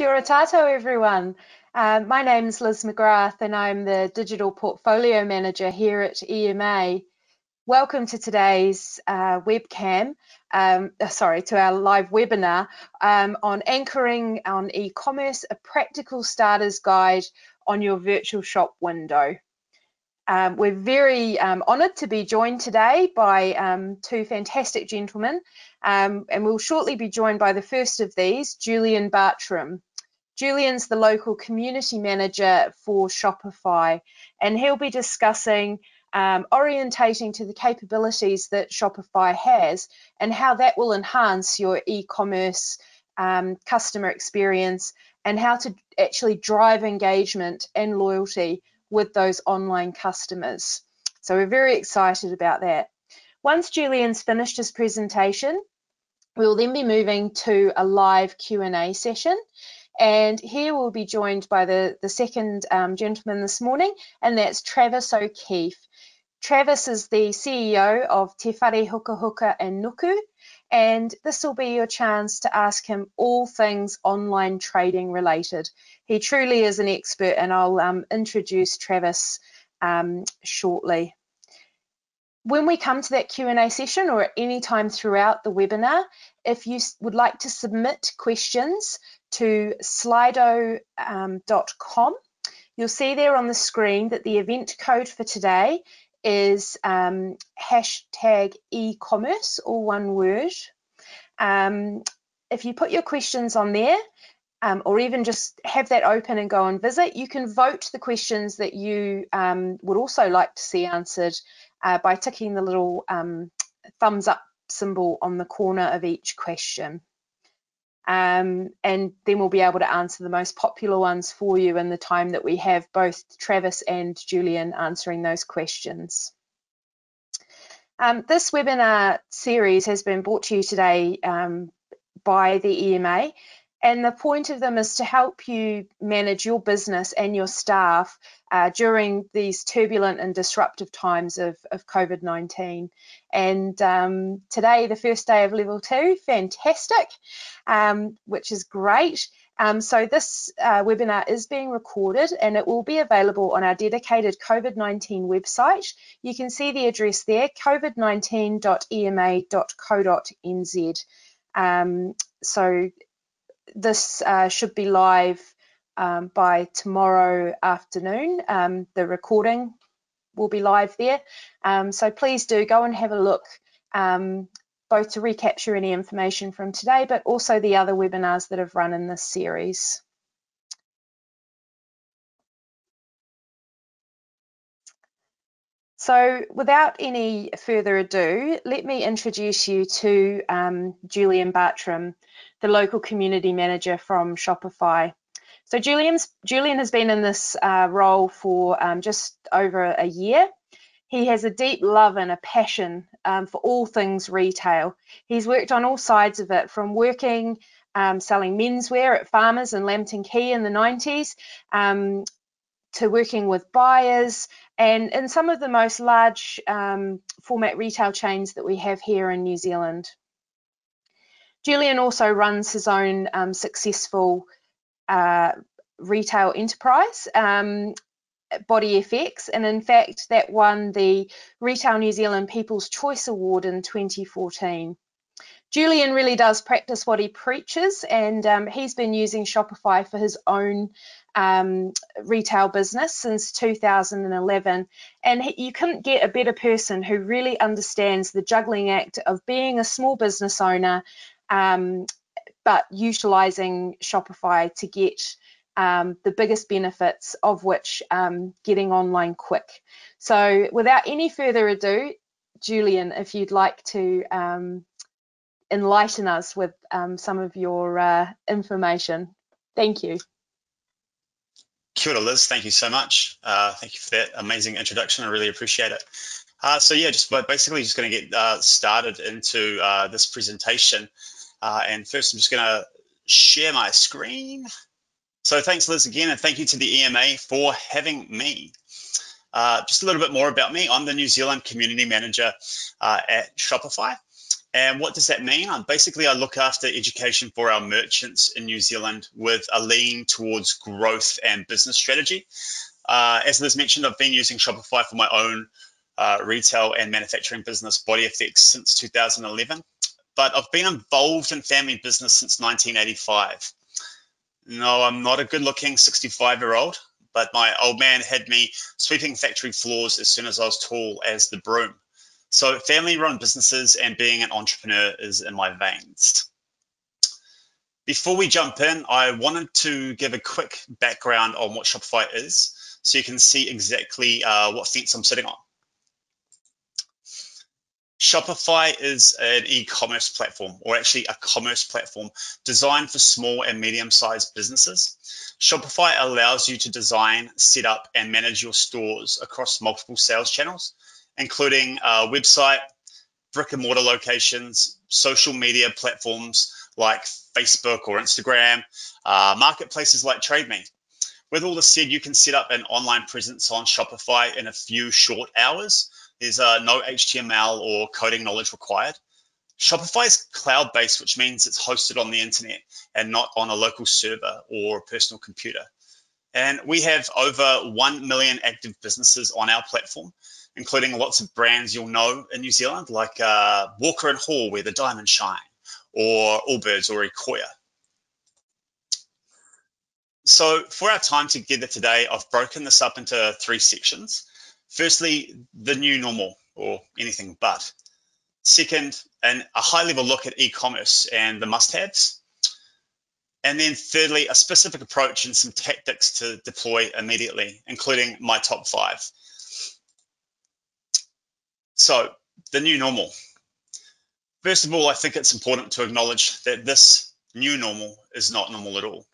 Kia ora tātou, everyone. My name's Liz McGrath and I'm the Digital Portfolio Manager here at EMA. Welcome to today's to our live webinar on anchoring on e-commerce, a practical starter's guide on your virtual shop window. We're very honoured to be joined today by two fantastic gentlemen, and we'll shortly be joined by the first of these, Julian Bartram. Julian's the local community manager for Shopify, and he'll be discussing orientating to the capabilities that Shopify has and how that will enhance your e-commerce customer experience and how to actually drive engagement and loyalty with those online customers. So we're very excited about that. Once Julian's finished his presentation, we'll then be moving to a live Q&A session. And here we'll be joined by the second gentleman this morning, and that's Travis O'Keefe. Travis is the CEO of Te Whare Huka Huka and Nuku, and this will be your chance to ask him all things online trading related. He truly is an expert, and I'll introduce Travis shortly. When we come to that Q&A session or at any time throughout the webinar, if you would like to submit questions to slido.com, you'll see there on the screen that the event code for today is hashtag e-commerce, all one word. If you put your questions on there, or even just have that open and go and visit, you can vote the questions that you would also like to see answered by ticking the little thumbs up symbol on the corner of each question. And then we'll be able to answer the most popular ones for you in the time that we have both Travis and Julian answering those questions. This webinar series has been brought to you today by the EMA, and the point of them is to help you manage your business and your staff during these turbulent and disruptive times of COVID-19. And today, the first day of level two, fantastic, which is great. So this webinar is being recorded and it will be available on our dedicated COVID-19 website. You can see the address there, covid19.ema.co.nz. So this should be live by tomorrow afternoon. The recording will be live there. So please do go and have a look, both to recapture any information from today, but also the other webinars that have run in this series. So without any further ado, let me introduce you to Julian Bartram, the local community manager from Shopify. So Julian has been in this role for just over a year. He has a deep love and a passion for all things retail. He's worked on all sides of it, from working, selling menswear at Farmers and Lambton Quay in the 90s, to working with buyers and in some of the most large format retail chains that we have here in New Zealand. Julian also runs his own successful retail enterprise, BodyFX, and in fact that won the Retail New Zealand People's Choice Award in 2014. Julian really does practice what he preaches, and he's been using Shopify for his own retail business since 2011, and you couldn't get a better person who really understands the juggling act of being a small business owner but utilizing Shopify to get the biggest benefits, of which getting online quick. So without any further ado, Julian, if you'd like to enlighten us with some of your information. Thank you. Kia ora, Liz, thank you so much. Thank you for that amazing introduction, I really appreciate it. So yeah, just gonna get started into this presentation. And first I'm just gonna share my screen. So thanks, Liz, again, and thank you to the EMA for having me. Just a little bit more about me. I'm the New Zealand Community Manager at Shopify. And what does that mean? Basically, I look after education for our merchants in New Zealand with a lean towards growth and business strategy. As Liz mentioned, I've been using Shopify for my own retail and manufacturing business, BodyFX, since 2011. But I've been involved in family business since 1985. No, I'm not a good-looking 65-year-old, but my old man had me sweeping factory floors as soon as I was tall as the broom. So family-run businesses and being an entrepreneur is in my veins. Before we jump in, I wanted to give a quick background on what Shopify is, so you can see exactly what fence I'm sitting on. Shopify is an e-commerce platform, or actually a commerce platform, designed for small and medium-sized businesses. Shopify allows you to design, set up, and manage your stores across multiple sales channels, including a website, brick-and-mortar locations, social media platforms like Facebook or Instagram, marketplaces like TradeMe. With all this said, you can set up an online presence on Shopify in a few short hours. There's no HTML or coding knowledge required. Shopify is cloud-based, which means it's hosted on the internet and not on a local server or a personal computer. And we have over 1 million active businesses on our platform, including lots of brands you'll know in New Zealand, like Walker and Hall, where the diamonds shine, or Allbirds or Ecoya. So for our time together today, I've broken this up into three sections. Firstly, the new normal, or anything but. Second, a high-level look at e-commerce and the must-haves. And then thirdly, a specific approach and some tactics to deploy immediately, including my top five. So the new normal. First of all, I think it's important to acknowledge that this new normal is not normal at all.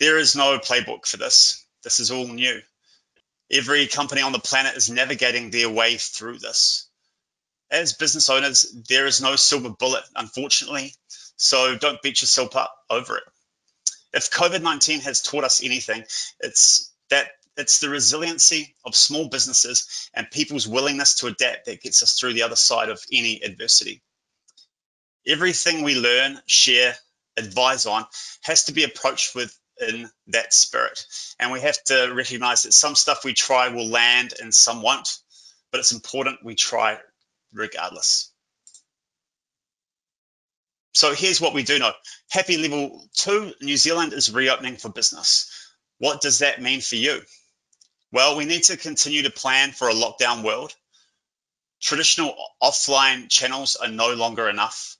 There is no playbook for this. This is all new. Every company on the planet is navigating their way through this. As business owners, there is no silver bullet, unfortunately, so don't beat yourself up over it. If COVID-19 has taught us anything, it's that it's the resiliency of small businesses and people's willingness to adapt that gets us through the other side of any adversity. Everything we learn, share, advise on has to be approached with in that spirit, and we have to recognize that some stuff we try will land and some won't, but it's important we try regardless. So here's what we do know. Happy level 2, New Zealand is reopening for business. What does that mean for you? Well, we need to continue to plan for a lockdown world. Traditional offline channels are no longer enough.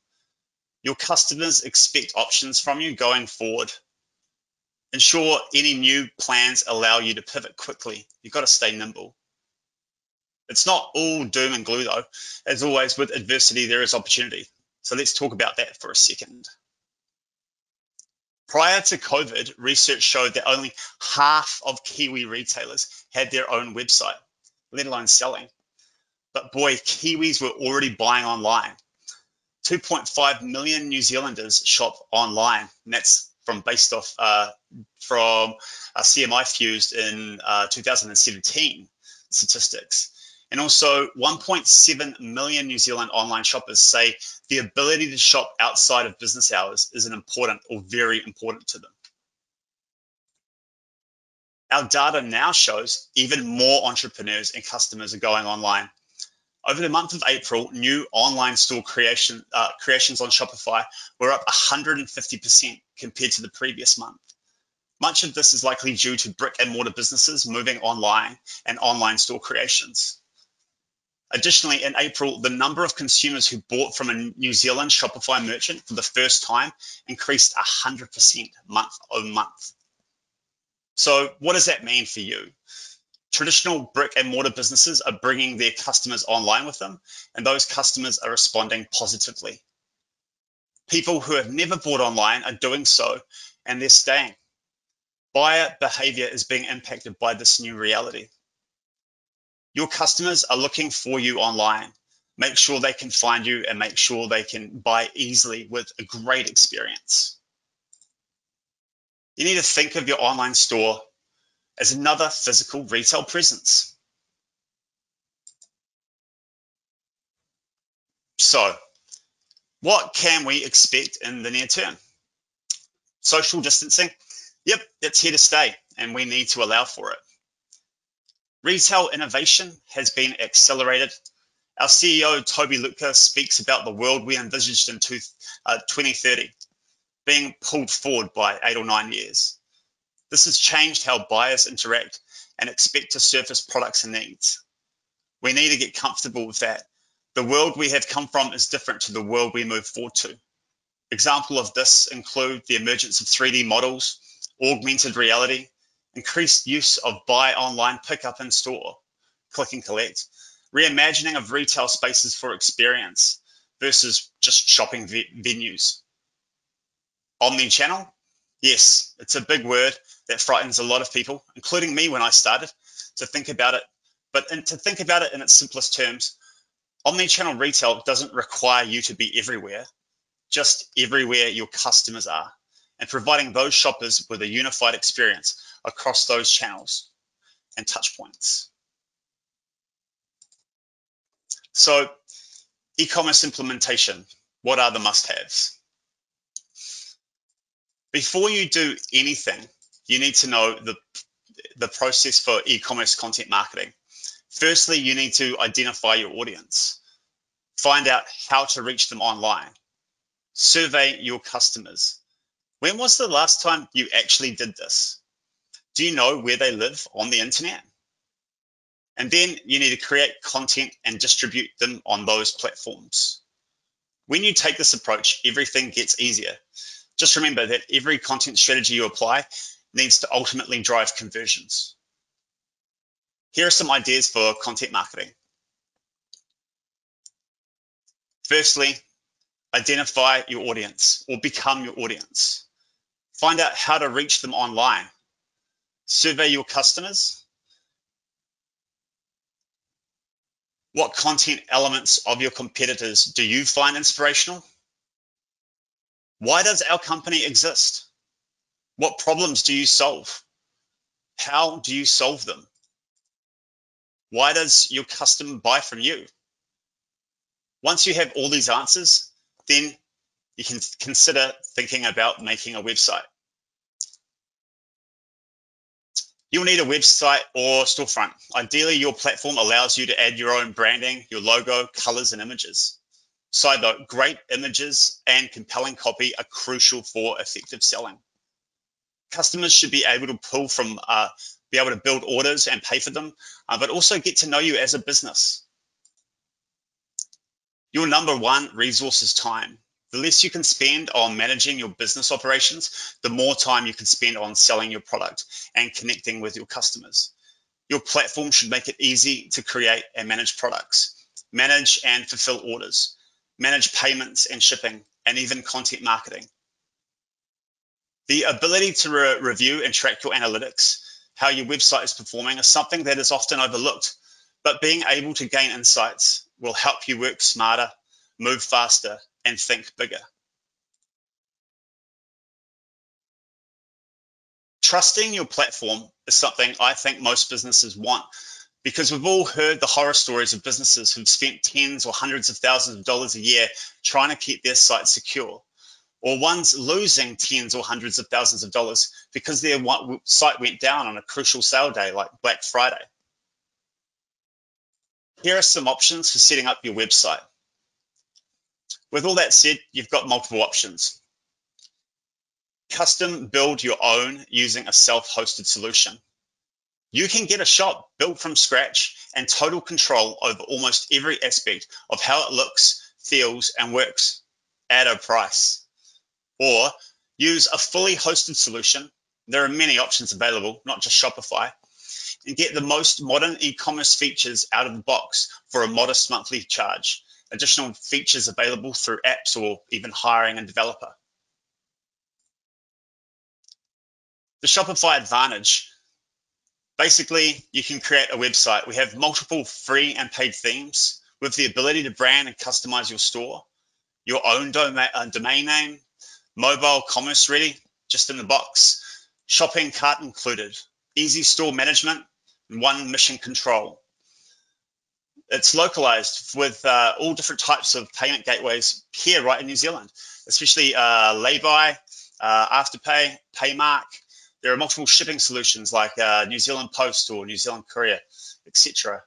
Your customers expect options from you going forward. Ensure any new plans allow you to pivot quickly. You've got to stay nimble. It's not all doom and gloom though. As always, with adversity, there is opportunity. So let's talk about that for a second. Prior to COVID, research showed that only half of Kiwi retailers had their own website, let alone selling. But boy, Kiwis were already buying online. 2.5 million New Zealanders shop online, and that's from a CMI fused in 2017 statistics. And also 1.7 million New Zealand online shoppers say the ability to shop outside of business hours is an important or very important to them. Our data now shows even more entrepreneurs and customers are going online. Over the month of April, new online store creations on Shopify were up 150% compared to the previous month. Much of this is likely due to brick and mortar businesses moving online and online store creations. Additionally, in April, the number of consumers who bought from a New Zealand Shopify merchant for the first time increased 100% month over month. So what does that mean for you? Traditional brick and mortar businesses are bringing their customers online with them, and those customers are responding positively. People who have never bought online are doing so, and they're staying. Buyer behavior is being impacted by this new reality. Your customers are looking for you online. Make sure they can find you and make sure they can buy easily with a great experience. You need to think of your online store as another physical retail presence. So What can we expect in the near term? Social distancing? Yep, it's here to stay and we need to allow for it. Retail innovation has been accelerated. Our CEO, Toby Lutke, speaks about the world we envisaged in 2030 being pulled forward by 8 or 9 years. This has changed how buyers interact and expect to surface products and needs. We need to get comfortable with that. The world we have come from is different to the world we move forward to. Examples of this include the emergence of 3D models, augmented reality, increased use of buy online, pick up in store, click and collect, reimagining of retail spaces for experience versus just shopping venues. Omnichannel? Yes, it's a big word that frightens a lot of people, including me when I started to think about it. But to think about it in its simplest terms, omnichannel retail doesn't require you to be everywhere, just everywhere your customers are, and providing those shoppers with a unified experience across those channels and touch points. So, e-commerce implementation, what are the must-haves? Before you do anything, you need to know the process for e-commerce content marketing. Firstly, you need to identify your audience, find out how to reach them online, survey your customers. When was the last time you actually did this? Do you know where they live on the internet? And then you need to create content and distribute them on those platforms. When you take this approach, everything gets easier. Just remember that every content strategy you apply needs to ultimately drive conversions. Here are some ideas for content marketing. Firstly, identify your audience or become your audience. Find out how to reach them online. Survey your customers. What content elements of your competitors do you find inspirational? Why does our company exist? What problems do you solve? How do you solve them? Why does your customer buy from you? Once you have all these answers, then you can consider thinking about making a website. You'll need a website or storefront. Ideally, your platform allows you to add your own branding, your logo, colors, and images. Side note, great images and compelling copy are crucial for effective selling. Customers should be able to build orders and pay for them, but also get to know you as a business. Your number one resource is time. The less you can spend on managing your business operations, the more time you can spend on selling your product and connecting with your customers. Your platform should make it easy to create and manage products, manage and fulfill orders, manage payments and shipping, and even content marketing. The ability to review and track your analytics, how your website is performing, is something that is often overlooked, but being able to gain insights will help you work smarter, move faster, and think bigger. Trusting your platform is something I think most businesses want, because we've all heard the horror stories of businesses who've spent tens or hundreds of thousands of dollars a year trying to keep their site secure, or ones losing tens or hundreds of thousands of dollars because their site went down on a crucial sale day like Black Friday. Here are some options for setting up your website. With all that said, you've got multiple options. Custom build your own using a self-hosted solution. You can get a shop built from scratch and total control over almost every aspect of how it looks, feels, and works at a price. Or use a fully hosted solution. There are many options available, not just Shopify, and get the most modern e-commerce features out of the box for a modest monthly charge. Additional features available through apps or even hiring a developer. The Shopify advantage. Basically, you can create a website. We have multiple free and paid themes with the ability to brand and customize your store, your own domain name, mobile commerce ready, just in the box, shopping cart included, easy store management, and one mission control. it's localized with all different types of payment gateways here right in New Zealand, especially LayBuy, Afterpay, Paymark. There are multiple shipping solutions like New Zealand Post or New Zealand Courier, etc.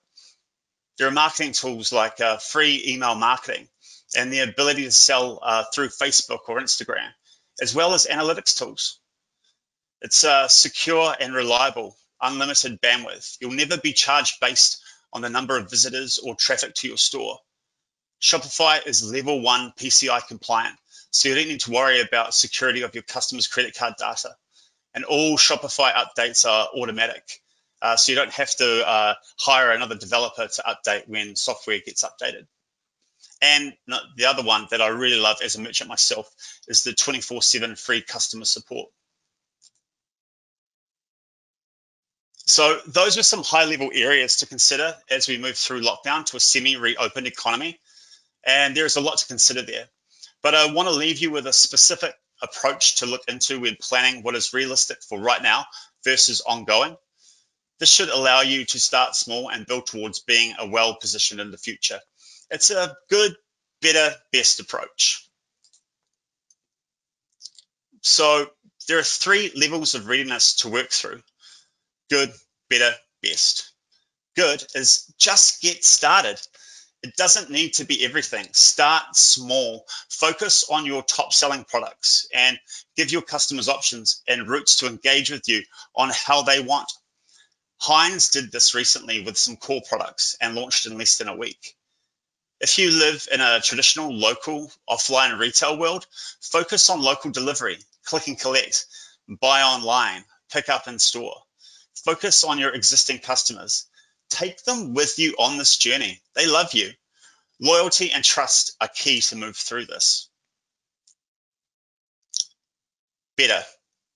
There are marketing tools like free email marketing and the ability to sell through Facebook or Instagram, as well as analytics tools. It's secure and reliable, unlimited bandwidth. You'll never be charged based on the number of visitors or traffic to your store. Shopify is level 1 PCI compliant, so you don't need to worry about security of your customers' credit card data. And all Shopify updates are automatic, so you don't have to hire another developer to update when software gets updated. And the other one that I really love as a merchant myself is the 24/7 free customer support. So those are some high-level areas to consider as we move through lockdown to a semi-reopened economy, and there's a lot to consider there. But I want to leave you with a specific approach to look into when planning what is realistic for right now versus ongoing. This should allow you to start small and build towards being a well-positioned in the future. It's a good, better, best approach. So there are 3 levels of readiness to work through. Good, better, best. Good is just get started. It doesn't need to be everything. Start small. Focus on your top selling products and give your customers options and routes to engage with you on how they want. Heinz did this recently with some core products and launched in less than a week. If you live in a traditional local offline retail world, focus on local delivery, click and collect, buy online, pick up in store. Focus on your existing customers. Take them with you on this journey. They love you. Loyalty and trust are key to move through this. Better,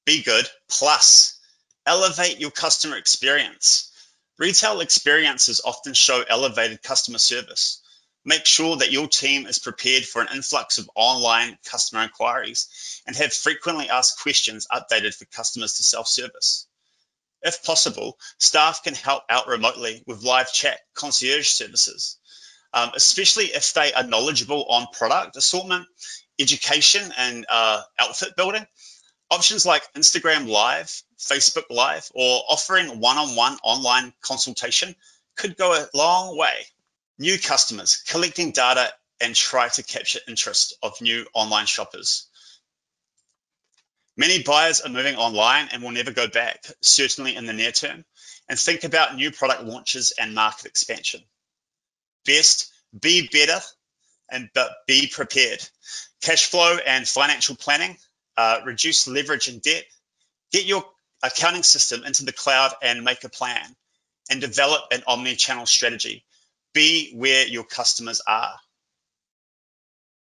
be good, plus elevate your customer experience. Retail experiences often show elevated customer service. Make sure that your team is prepared for an influx of online customer inquiries and have frequently asked questions updated for customers to self-service. If possible, staff can help out remotely with live chat concierge services, especially if they are knowledgeable on product assortment, education, and outfit building. Options like Instagram Live, Facebook Live, or offering one-on-one online consultation could go a long way. New customers, collecting data and try to capture interest of new online shoppers. Many buyers are moving online and will never go back, certainly in the near term, and think about new product launches and market expansion. Best, be better, but be prepared. Cash flow and financial planning, reduce leverage and debt, get your accounting system into the cloud and make a plan, and develop an omni-channel strategy. Be where your customers are.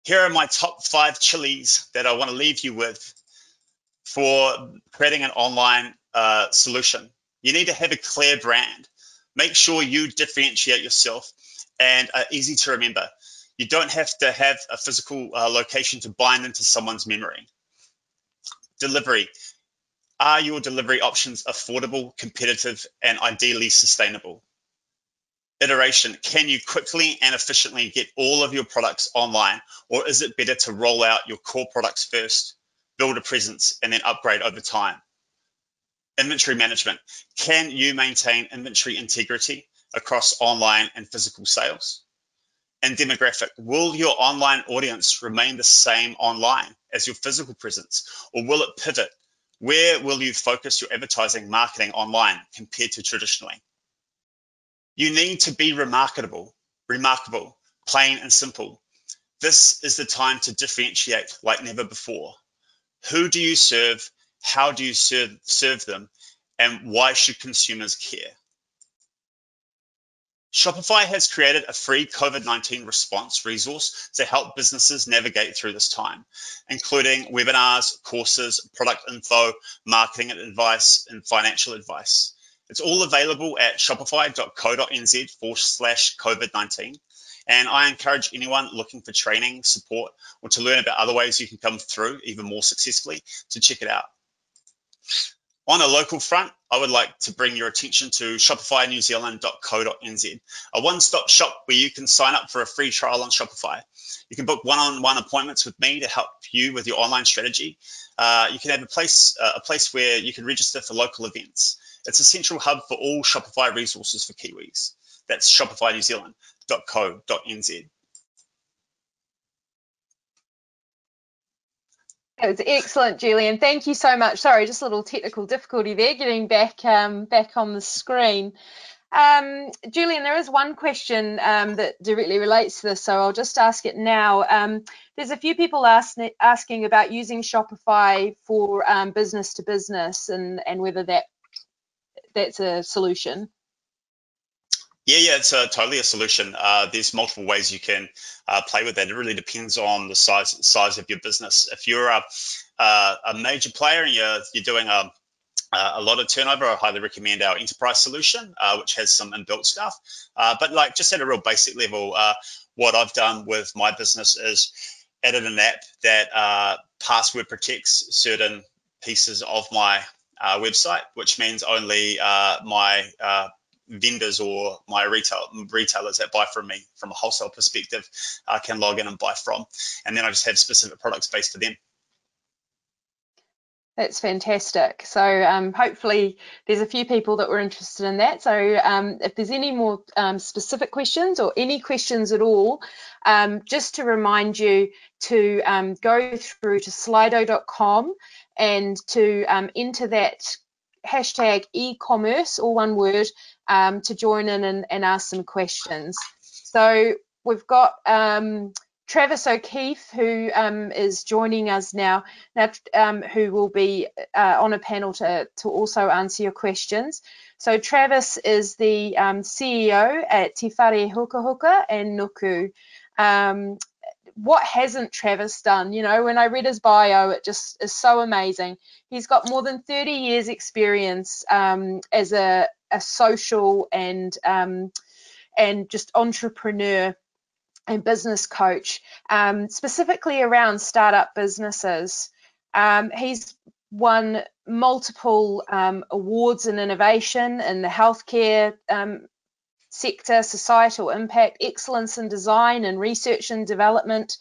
Here are my top 5 chilies that I want to leave you with. For creating an online solution, you need to have a clear brand. Make sure you differentiate yourself and are easy to remember. You don't have to have a physical location to bind into someone's memory. Delivery. Are your delivery options affordable, competitive, and ideally sustainable? Iteration. Can you quickly and efficiently get all of your products online, or is it better to roll out your core products first, build a presence, and then upgrade over time? Inventory management. Can you maintain inventory integrity across online and physical sales? And demographic. Will your online audience remain the same online as your physical presence, or will it pivot? Where will you focus your advertising marketing online compared to traditionally? You need to be remarkable, plain and simple. This is the time to differentiate like never before. Who do you serve? How do you serve them? And why should consumers care? Shopify has created a free COVID-19 response resource to help businesses navigate through this time, including webinars, courses, product info, marketing advice, and financial advice. It's all available at shopify.co.nz/COVID-19. And I encourage anyone looking for training, support, or to learn about other ways you can come through even more successfully to check it out. On a local front, I would like to bring your attention to shopifynewzealand.co.nz, a one-stop shop where you can sign up for a free trial on Shopify. You can book one-on-one appointments with me to help you with your online strategy. You can have a place where you can register for local events. It's a central hub for all Shopify resources for Kiwis. That's shopifynewzealand.co.nz. It was excellent, Julian. Thank you so much. Sorry, just a little technical difficulty there, getting back back on the screen. Julian, there is one question that directly relates to this, so I'll just ask it now. There's a few people asking about using Shopify for business to business and whether that's a solution. Yeah, it's totally a solution. There's multiple ways you can play with that. It really depends on the size of your business. If you're a major player and you're doing a lot of turnover, I highly recommend our enterprise solution, which has some inbuilt stuff. But like just at a real basic level, what I've done with my business is added an app that password protects certain pieces of my website, which means only my vendors or my retailers that buy from me from a wholesale perspective can log in and buy from, and then I just have specific products based for them. That's fantastic. So hopefully there's a few people that were interested in that, so if there's any more specific questions or any questions at all, just to remind you to go through to slido.com and to enter that hashtag e-commerce, all one word, to join in and ask some questions. So we've got Travis O'Keefe, who is joining us now, who will be on a panel to also answer your questions. So Travis is the CEO at Te Whare Huka Huka and Nuku. What hasn't Travis done? You know, when I read his bio, it just is so amazing. He's got more than 30 years experience as a social and just entrepreneur and business coach, specifically around startup businesses. He's won multiple awards in innovation in the healthcare sector, societal impact, excellence in design and research and development,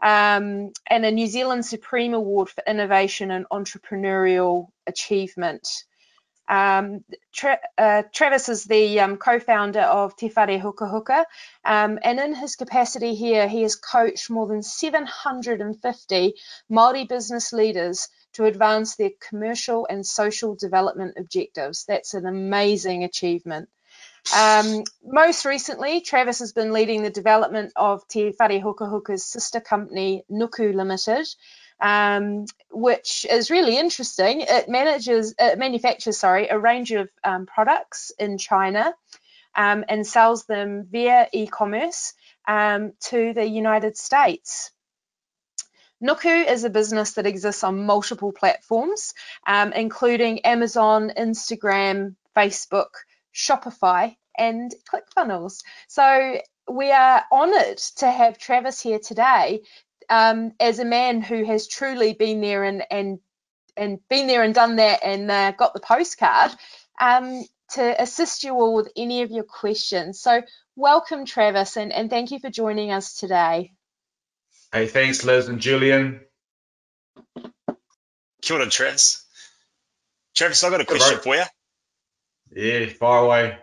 and a New Zealand Supreme Award for Innovation and Entrepreneurial Achievement. Travis is the co-founder of Te Whare Huka Huka, and in his capacity here, he has coached more than 750 Māori business leaders to advance their commercial and social development objectives. That's an amazing achievement. Most recently, Travis has been leading the development of Te Whare Huka Huka's sister company, Nuku Limited, which is really interesting. It manufactures a range of products in China and sells them via e-commerce to the United States. Nuku is a business that exists on multiple platforms, including Amazon, Instagram, Facebook, Shopify and ClickFunnels. So we are honoured to have Travis here today as a man who has truly been there and been there and done that and got the postcard to assist you all with any of your questions. So welcome, Travis, and thank you for joining us today. Hey, thanks, Liz and Julian. Kia ora, Travis. Travis, I've got a question for you. Yeah, far away.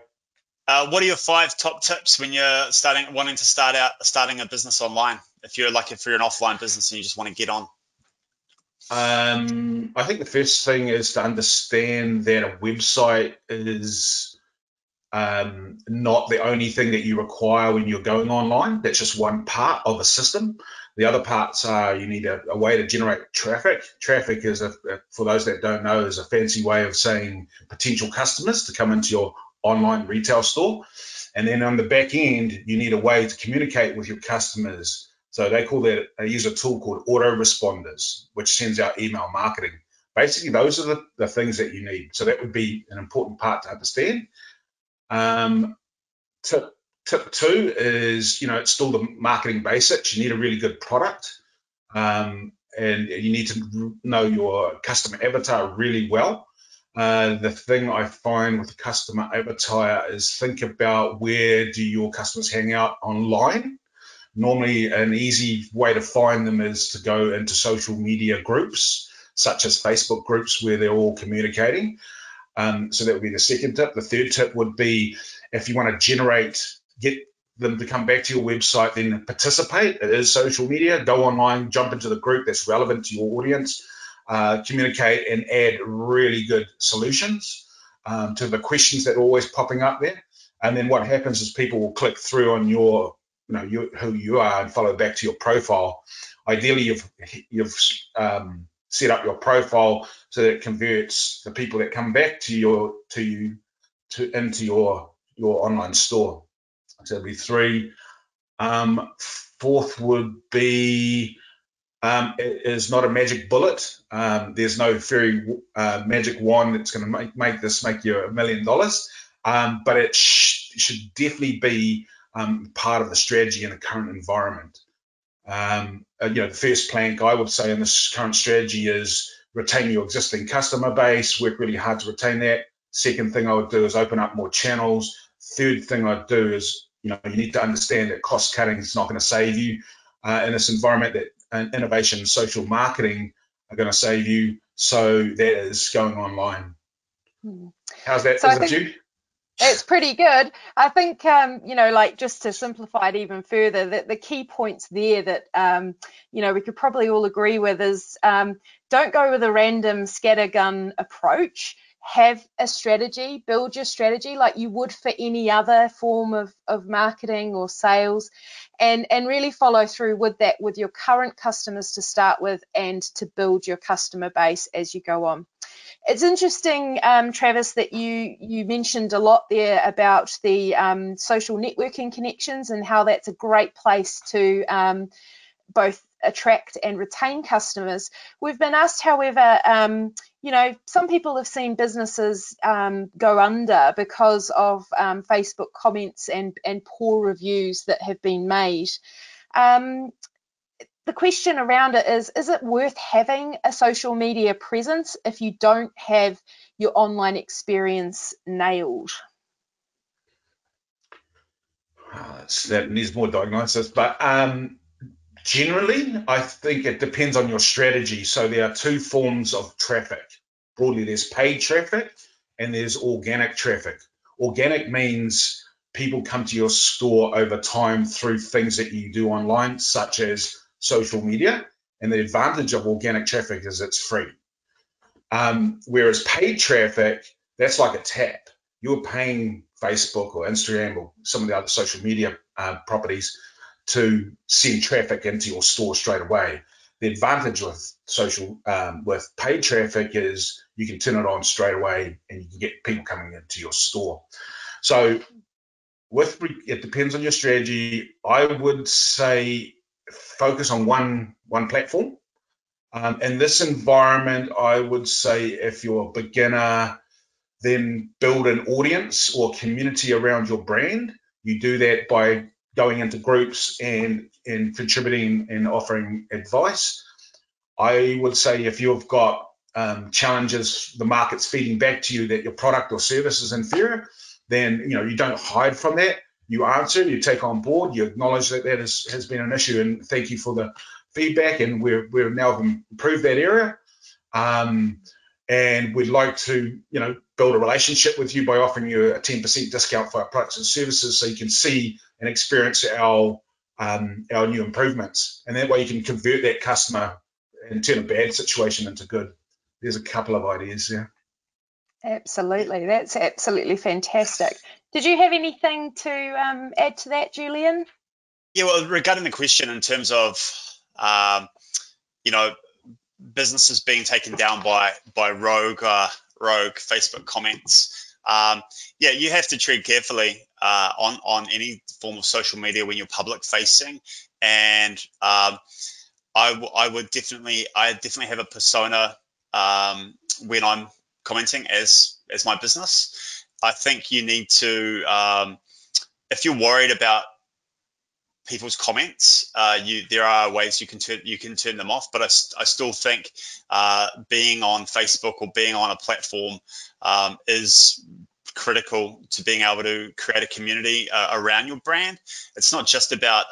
What are your 5 top tips when you're wanting to start a business online? If you're an offline business and you just want to get on. I think the first thing is to understand that a website is not the only thing that you require when you're going online. That's just one part of a system. The other parts are you need a way to generate traffic. Traffic is, for those that don't know, is a fancy way of saying potential customers to come into your online retail store. And then on the back end, you need a way to communicate with your customers. So they use a tool called autoresponders, which sends out email marketing. Basically, those are the things that you need. So that would be an important part to understand. Tip 2 is, it's still the marketing basics. You need a really good product, and you need to know your customer avatar really well. The thing I find with customer overtire is think about where do your customers hang out online. Normally an easy way to find them is to go into social media groups, such as Facebook groups where they're all communicating. So that would be the second tip. The third tip would be if you want to get them to come back to your website, then participate. It is social media. Go online, jump into the group that's relevant to your audience, communicate and add really good solutions to the questions that are always popping up there. And then what happens is people will click through on your, who you are and follow back to your profile. Ideally, you've set up your profile so that it converts the people that come back to your online store. So that'd be three. Fourth would be it is not a magic bullet. There's no fairy magic wand that's going to make you $1 million, but it should definitely be part of the strategy in the current environment. The first plank I would say in this current strategy is retain your existing customer base, work really hard to retain that. Second thing I would do is open up more channels. Third thing I'd do is, you need to understand that cost cutting is not going to save you in this environment, that innovation and social marketing are going to save you. So that is going online. How's that? Is it you? It's pretty good. I think, just to simplify it even further, that the key points there that, we could probably all agree with is don't go with a random scattergun approach. Have a strategy, build your strategy like you would for any other form of marketing or sales, and really follow through with that with your current customers to start with and to build your customer base as you go on. It's interesting, Travis, that you mentioned a lot there about the social networking connections and how that's a great place to both attract and retain customers. We've been asked, however, some people have seen businesses go under because of Facebook comments and poor reviews that have been made. The question around it is it worth having a social media presence if you don't have your online experience nailed? That needs more diagnosis, but generally, I think it depends on your strategy. So there are two forms of traffic. Broadly, there's paid traffic and there's organic traffic. Organic means people come to your store over time through things that you do online, such as social media. And the advantage of organic traffic is it's free. Whereas paid traffic, that's like a tap. You're paying Facebook or Instagram or some of the other social media properties to send traffic into your store straight away. The advantage with with paid traffic is you can turn it on straight away and you can get people coming into your store. So it depends on your strategy. I would say focus on one platform. In this environment, I would say if you're a beginner, then build an audience or community around your brand. You do that by going into groups and contributing and offering advice. I would say if you've got challenges, the market's feeding back to you that your product or service is inferior, then you don't hide from that. You answer, you take on board, you acknowledge that has been an issue, and thank you for the feedback, and we're now improved that area. And we'd like to, build a relationship with you by offering you a 10% discount for our products and services so you can see and experience our new improvements. And that way you can convert that customer and turn a bad situation into good. There's a couple of ideas there. Absolutely. That's absolutely fantastic. Did you have anything to add to that, Julian? Yeah, well, regarding the question in terms of, businesses being taken down by rogue Facebook comments. You have to tread carefully on any form of social media when you're public facing. And I definitely have a persona when I'm commenting as my business. I think you need to, if you're worried about people's comments. There are ways you can turn them off, but I still think being on Facebook or being on a platform is critical to being able to create a community around your brand. It's not just about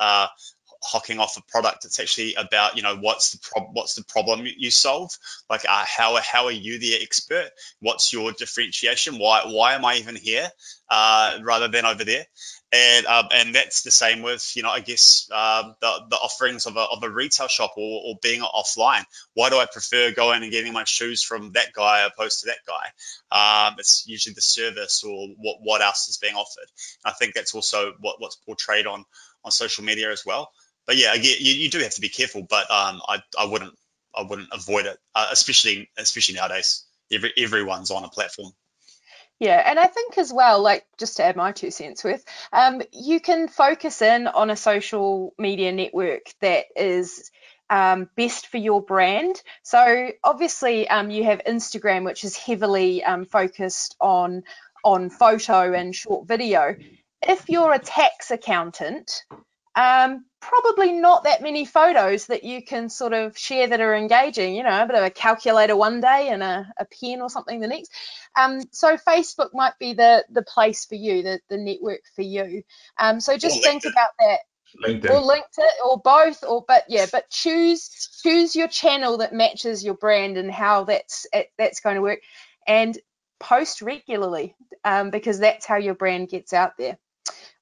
hocking off a product. It's actually about, you know, what's the problem you solve? Like, how are you the expert? What's your differentiation? Why am I even here rather than over there? And that's the same with, you know, I guess the offerings of a retail shop or being offline. Why do I prefer going and getting my shoes from that guy opposed to that guy? It's usually the service or what else is being offered. And I think that's also what's portrayed on social media as well. But yeah, again, you do have to be careful, but I wouldn't avoid it, especially nowadays. Everyone's on a platform. Yeah, and I think as well, like, just to add my 2 cents worth, you can focus in on a social media network that is best for your brand. So obviously you have Instagram, which is heavily focused on photo and short video. If you're a tax accountant, probably not that many photos that you can sort of share that are engaging, you know, a bit of a calculator one day and a pen or something the next. So Facebook might be the place for you, the network for you. So just think about that. LinkedIn. Or LinkedIn, or both, but choose your channel that matches your brand and how that's going to work, and post regularly because that's how your brand gets out there.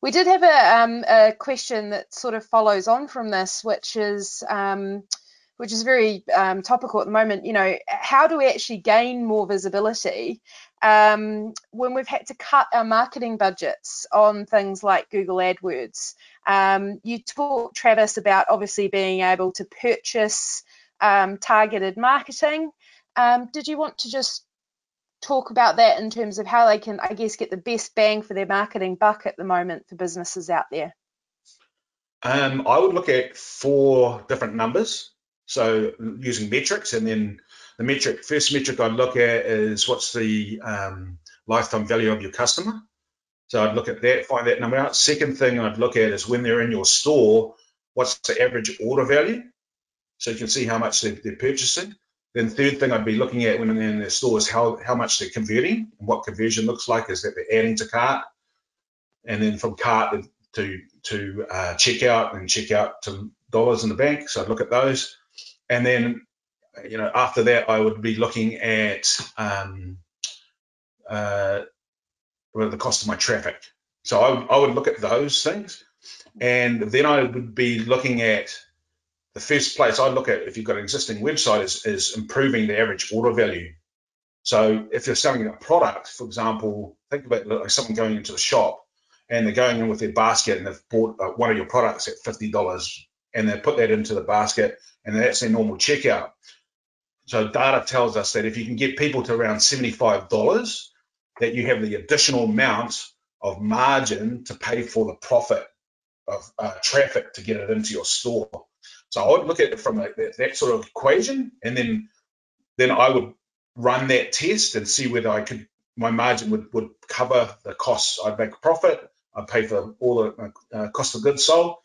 We did have a question that sort of follows on from this, which is very topical at the moment. You know, how do we actually gain more visibility when we've had to cut our marketing budgets on things like Google AdWords? You talked, Travis, about obviously being able to purchase targeted marketing. Did you want to just talk about that in terms of how they can, I guess, get the best bang for their marketing buck at the moment for businesses out there? I would look at 4 different numbers. So using metrics, and then the first metric I'd look at is what's the lifetime value of your customer. So I'd look at that, find that number out. Second thing I'd look at is when they're in your store, what's the average order value? So you can see how much they're purchasing. Then third thing I'd be looking at when they're in their store is how much they're converting, and what conversion looks like is that they're adding to cart, and then from cart to checkout, and checkout to dollars in the bank. So I'd look at those, and then, you know, after that I would be looking at the cost of my traffic. So I would look at those things, and then I would be looking at the first place I look at, if you've got an existing website, is improving the average order value. So if you're selling a product, for example, think about like someone going into the shop and they're going in with their basket and they've bought one of your products at $50, and they put that into the basket, and that's their normal checkout. So data tells us that if you can get people to around $75, that you have the additional amount of margin to pay for the profit of traffic to get it into your store. So I would look at it from that sort of equation, and then I would run that test and see whether my margin would cover the costs. I'd make a profit, I'd pay for all the cost of goods sold,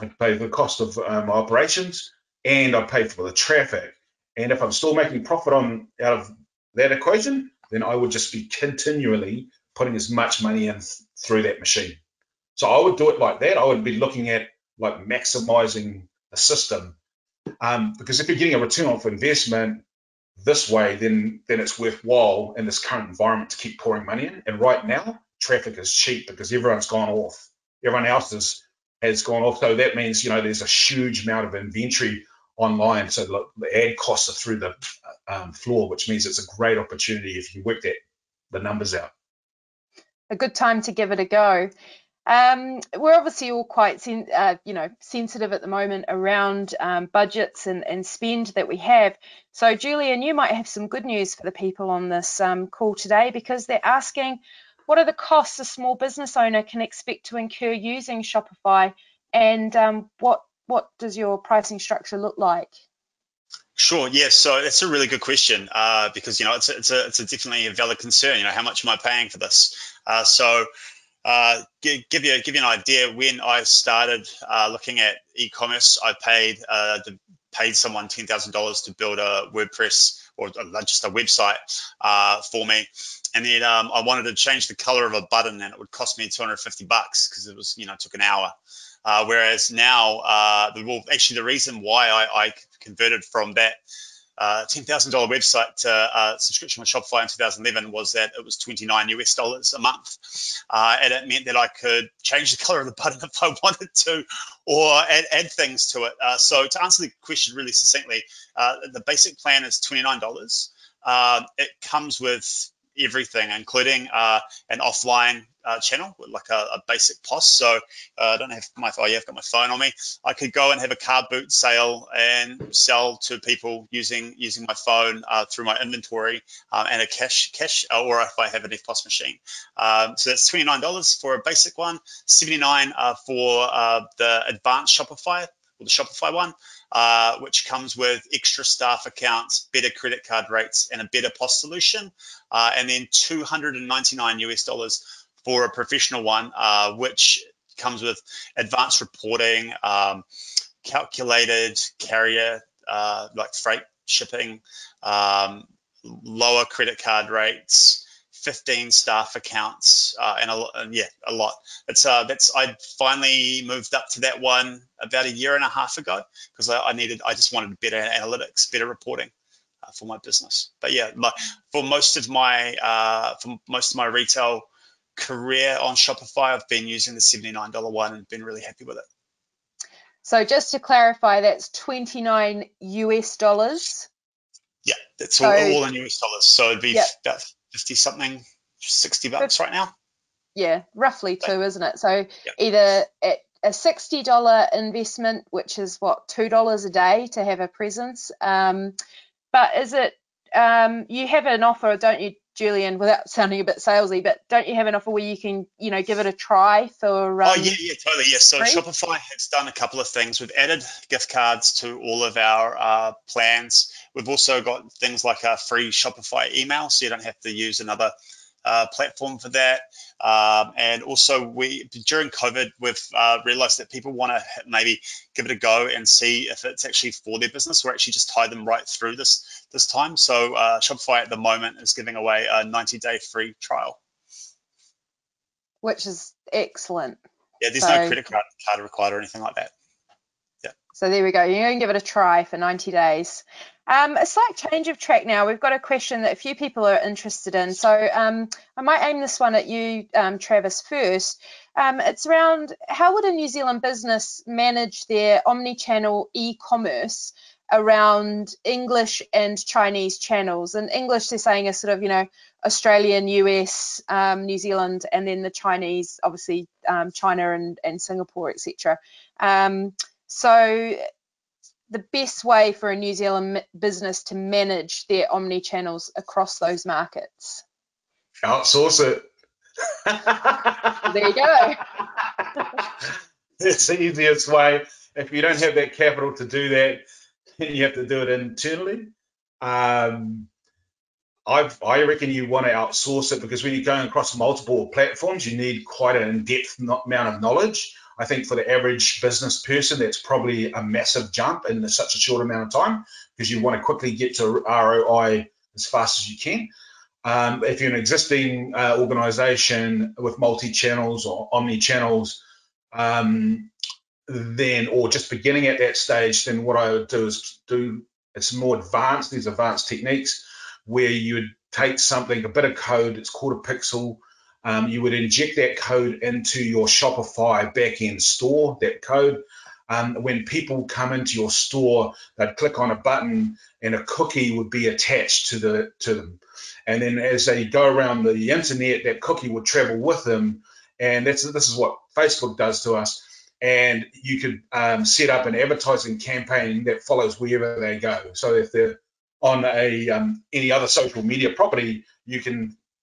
I'd pay for the cost of my operations, and I'd pay for the traffic. And if I'm still making profit out of that equation, then I would just be continually putting as much money in through that machine. So I would do it like that. I would be looking at like maximizing the system, because if you're getting a return on investment this way, then it's worthwhile in this current environment to keep pouring money in. And right now, traffic is cheap because everyone's gone off. Everyone else has gone off. So that means, you know, there's a huge amount of inventory online. So look, the ad costs are through the floor, which means it's a great opportunity if you work the numbers out. A good time to give it a go. We're obviously all quite sensitive at the moment around budgets and spend that we have. So Julian, you might have some good news for the people on this call today, because they're asking, what are the costs a small business owner can expect to incur using Shopify, and what does your pricing structure look like? Sure. Yeah. So that's a really good question because, you know, it's definitely a valid concern. You know, how much am I paying for this? So Give you an idea, when I started looking at e-commerce, I paid someone $10,000 to build a WordPress or just a website for me, and then I wanted to change the color of a button, and it would cost me $250 because it was, you know, it took an hour. Whereas now, actually the reason why I converted from that $10,000 website to subscription with Shopify in 2011 was that it was $29 a month, and it meant that I could change the color of the button if I wanted to, or add things to it. So to answer the question really succinctly, the basic plan is $29. It comes with everything, including an offline channel, like a basic POS. So I don't have my phone. Oh, yeah, I've got my phone on me. I could go and have a car boot sale and sell to people using my phone through my inventory and a cash, or if I have an EFTPOS machine. So that's $29 for a basic one, $79 for the advanced Shopify, or the Shopify one, which comes with extra staff accounts, better credit card rates, and a better POS solution, and then $299 for a professional one, which comes with advanced reporting, calculated carrier, like freight, shipping, lower credit card rates, 15 staff accounts, and yeah, a lot. It's that's I finally moved up to that one about a year and a half ago because I just wanted better analytics, better reporting for my business. But yeah, for most of my retail career on Shopify, I've been using the $79 one and been really happy with it. So just to clarify, that's $29. Yeah, that's so, all in US dollars. So it'd be about 50 something, $60 right now. Yeah, roughly too, isn't it? So either at a $60 investment, which is what, $2 a day to have a presence. But is it, you have an offer, don't you, Julian, without sounding a bit salesy, but don't you have an offer where you can, you know, give it a try for oh yeah, totally, yeah. So free? Shopify has done a couple of things. We've added gift cards to all of our plans. We've also got things like a free Shopify email, so you don't have to use another platform for that. And also during COVID, we've realized that people want to maybe give it a go and see if it's actually for their business. We're actually just tied them right through this time. So Shopify at the moment is giving away a 90-day free trial. Which is excellent. Yeah, there's no credit card required or anything like that. Yeah. So there we go. You can give it a try for 90 days. A slight change of track now. We've got a question that a few people are interested in. So I might aim this one at you, Travis, first. It's around how would a New Zealand business manage their omni-channel e-commerce around English and Chinese channels? And English, they're saying, is sort of, you know, Australian, US, New Zealand, and then the Chinese, obviously China and Singapore, etc. So the best way for a New Zealand business to manage their omni-channels across those markets? Outsource it. There you go. It's the easiest way. If you don't have that capital to do that, you have to do it internally. I reckon you want to outsource it because when you're going across multiple platforms, you need quite an in-depth amount of knowledge. I think for the average business person, that's probably a massive jump in such a short amount of time because you want to quickly get to ROI as fast as you can. If you're an existing organization with multi-channels or omni-channels, or just beginning at that stage, then what I would do is it's more advanced, these advanced techniques where you would take something, a bit of code, it's called a pixel. You would inject that code into your Shopify backend store, that code. When people come into your store, they'd click on a button and a cookie would be attached to them. And then as they go around the internet, that cookie would travel with them. And this is what Facebook does to us. And you could set up an advertising campaign that follows wherever they go. So if they're on any other social media property,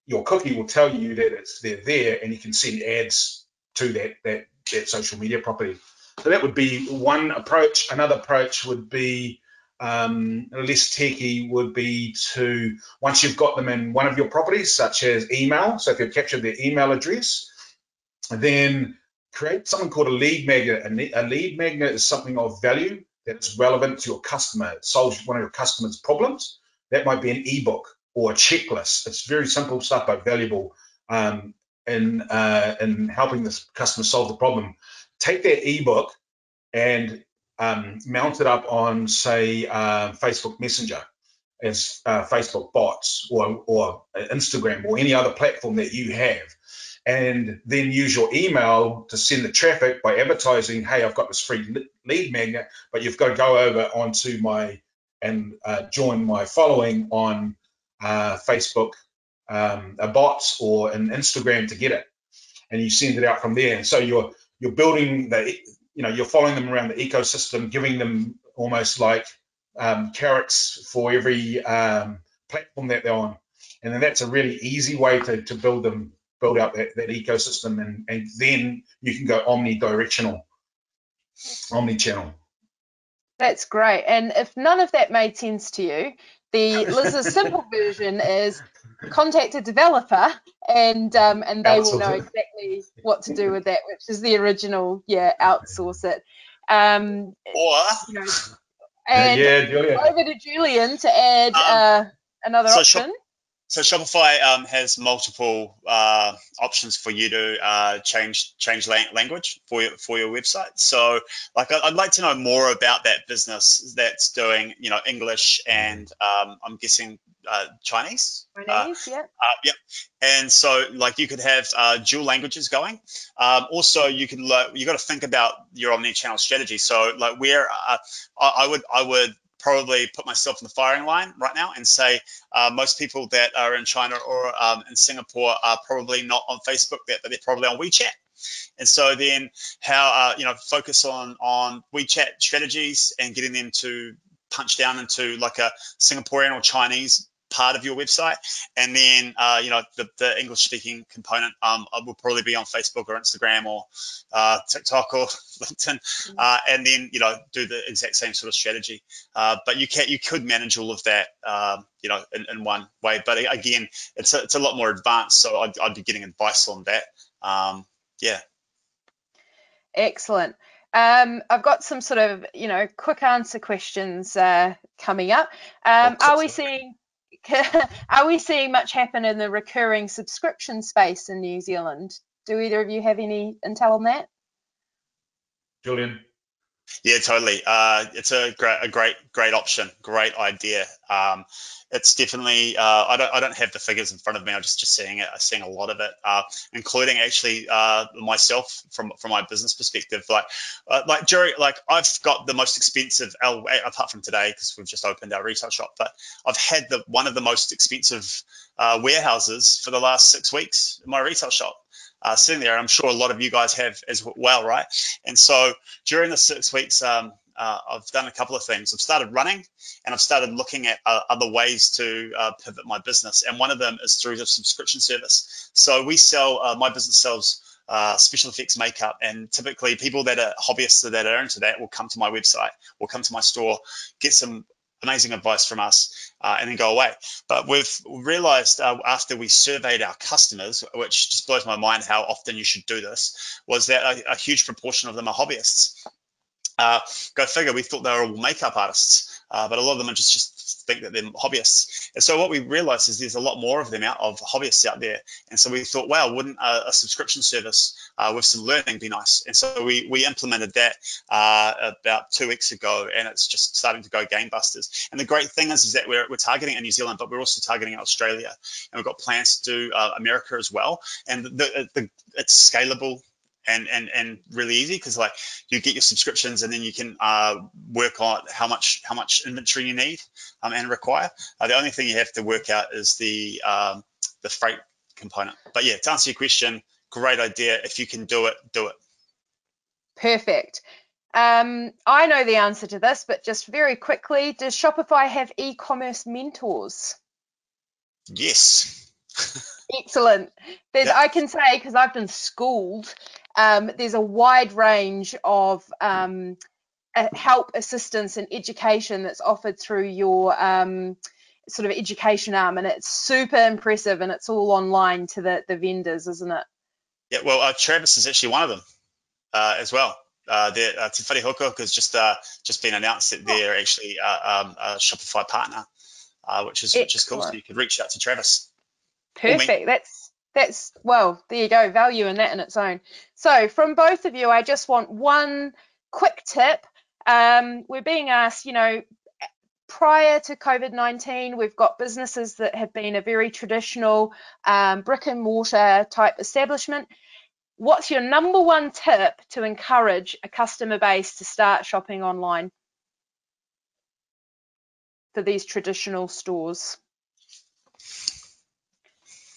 your cookie will tell you that they're there, and you can send ads to that social media property. So that would be one approach. Another approach would be less techie, would be to, once you've got them in one of your properties, such as email. So if you've captured their email address, Then create something called a lead magnet. A lead magnet is something of value that's relevant to your customer. It solves one of your customers' problems. That might be an ebook or a checklist. It's very simple stuff, but valuable in helping this customer solve the problem. Take their ebook and mount it up on, say, Facebook Messenger as Facebook bots or Instagram or any other platform that you have, and then use your email to send the traffic by advertising, hey, I've got this free lead magnet, but you've got to go over onto my join my following on Facebook bots or an Instagram to get it, and you send it out from there. And so you're building the, you know, you're following them around the ecosystem, giving them almost like carrots for every platform that they're on, and then that's a really easy way to build out that ecosystem, and then you can go omni-directional, omni-channel. That's great. And if none of that made sense to you, the Liz's simple version is contact a developer, and they will know exactly what to do with that, which is the original, yeah, outsource it. Or you know, and yeah, Julian. Over to Julian to add another option. So Shopify has multiple options for you to change language for your website. So, like, I'd like to know more about that business that's doing, you know, English and I'm guessing Chinese. Chinese, yeah. Yeah. And so, like, you could have dual languages going. Also, you got to think about your omni-channel strategy. So, like, where I would probably put myself in the firing line right now and say most people that are in China or in Singapore are probably not on Facebook, but they're probably on WeChat. And so then how, you know, focus on WeChat strategies and getting them to punch down into like a Singaporean or Chinese part of your website. And then, you know, the English speaking component will probably be on Facebook or Instagram or TikTok or LinkedIn. And then, you know, do the exact same sort of strategy. But you could manage all of that, you know, in one way. But again, it's a lot more advanced. So I'd be getting advice on that. Yeah. Excellent. I've got some sort of, you know, quick answer questions coming up. Are we seeing much happen in the recurring subscription space in New Zealand? Do either of you have any intel on that? Julian? Yeah, totally. It's a great option, great idea. It's definitely. I don't have the figures in front of me. I'm just seeing it. I'm seeing a lot of it, including actually myself from my business perspective. Like Jerry, like I've got the most expensive L8 apart from today because we've just opened our retail shop. But I've had one of the most expensive warehouses for the last 6 weeks in my retail shop. Sitting there, and I'm sure a lot of you guys have as well, right? And so during the 6 weeks, I've done a couple of things. I've started running, and I've started looking at other ways to pivot my business. And one of them is through the subscription service. So we sell, my business sells special effects makeup, and typically people that are hobbyists that are into that will come to my website or come to my store, get some amazing advice from us, and then go away. But we've realized after we surveyed our customers, which just blows my mind how often you should do this, was that a huge proportion of them are hobbyists. Go figure, we thought they were all makeup artists, but a lot of them are just think that they're hobbyists. And so what we realized is there's a lot more of them hobbyists out there. And so we thought, wow, wouldn't a subscription service with some learning be nice? And so we implemented that about 2 weeks ago, and it's just starting to go gangbusters. And the great thing is that we're targeting in New Zealand, but we're also targeting Australia, and we've got plans to do America as well. And it's scalable and really easy, because like you get your subscriptions and then you can work on how much inventory you need and require. The only thing you have to work out is the freight component. But yeah, to answer your question, great idea. If you can do it, do it. Perfect. I know the answer to this, but just very quickly, does Shopify have e-commerce mentors? Yes. Excellent. There's, yep. I can say, because I've been schooled, there's a wide range of help, assistance and education that's offered through your sort of education arm, and it's super impressive, and it's all online to the vendors, isn't it? Yeah, well, Travis is actually one of them as well. Te Whare Huka Huka has just been announced that they're actually a Shopify partner, which is cool. So you can reach out to Travis. Perfect. That's well. There you go. Value in that in its own. So from both of you, I just want one quick tip. We're being asked, you know, prior to COVID-19, we've got businesses that have been a very traditional brick and mortar type establishment. What's your number one tip to encourage a customer base to start shopping online for these traditional stores?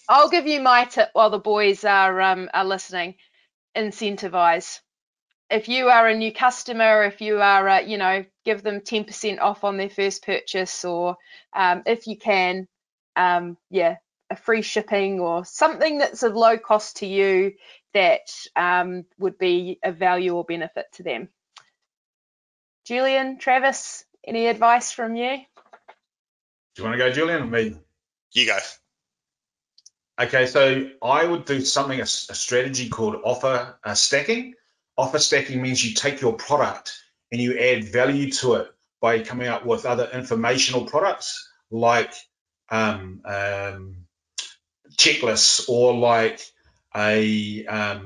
I'll give you my tip while the boys are listening. Incentivize. If you are a new customer, if you are, you know, give them 10% off on their first purchase, or if you can, a free shipping or something that's of low cost to you that would be a value or benefit to them. Julian, Travis, any advice from you? Do you want to go, Julian, or me? You go. Okay, so I would do something, a strategy called offer stacking. Offer stacking means you take your product and you add value to it by coming up with other informational products like checklists, or like a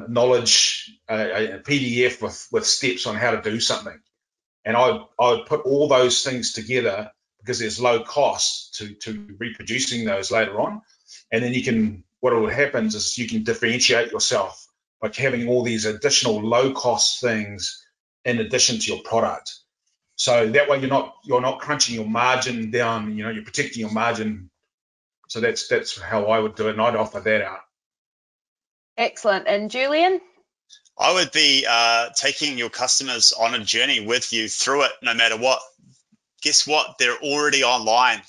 knowledge, a PDF with steps on how to do something. And I would put all those things together, because there's low cost to reproducing those later on. And then you can, what happens is you can differentiate yourself by having all these additional low-cost things in addition to your product. So that way you're not crunching your margin down. You know, you're protecting your margin. So that's how I would do it, and I'd offer that out. Excellent. And Julian, I would be taking your customers on a journey with you through it, no matter what. Guess what? They're already online,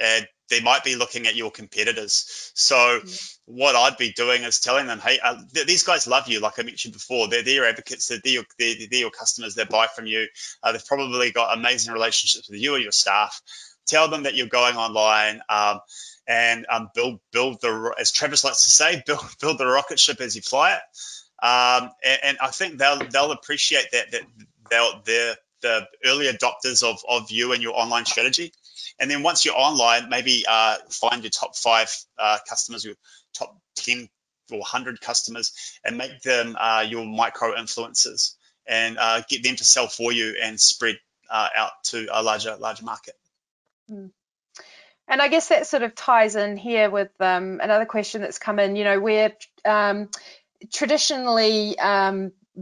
and they might be looking at your competitors. So what I'd be doing is telling them, hey, these guys love you. Like I mentioned before, they're your advocates, they're your customers, they buy from you. They've probably got amazing relationships with you or your staff. Tell them that you're going online and build the, as Travis likes to say, build the rocket ship as you fly it. And I think they'll appreciate that they're the early adopters of you and your online strategy. And then once you're online, maybe find your top 5 customers, your top 10 or 100 customers, and make them your micro influencers, and get them to sell for you and spread out to a larger market. And I guess that sort of ties in here with another question that's come in. You know, we're traditionally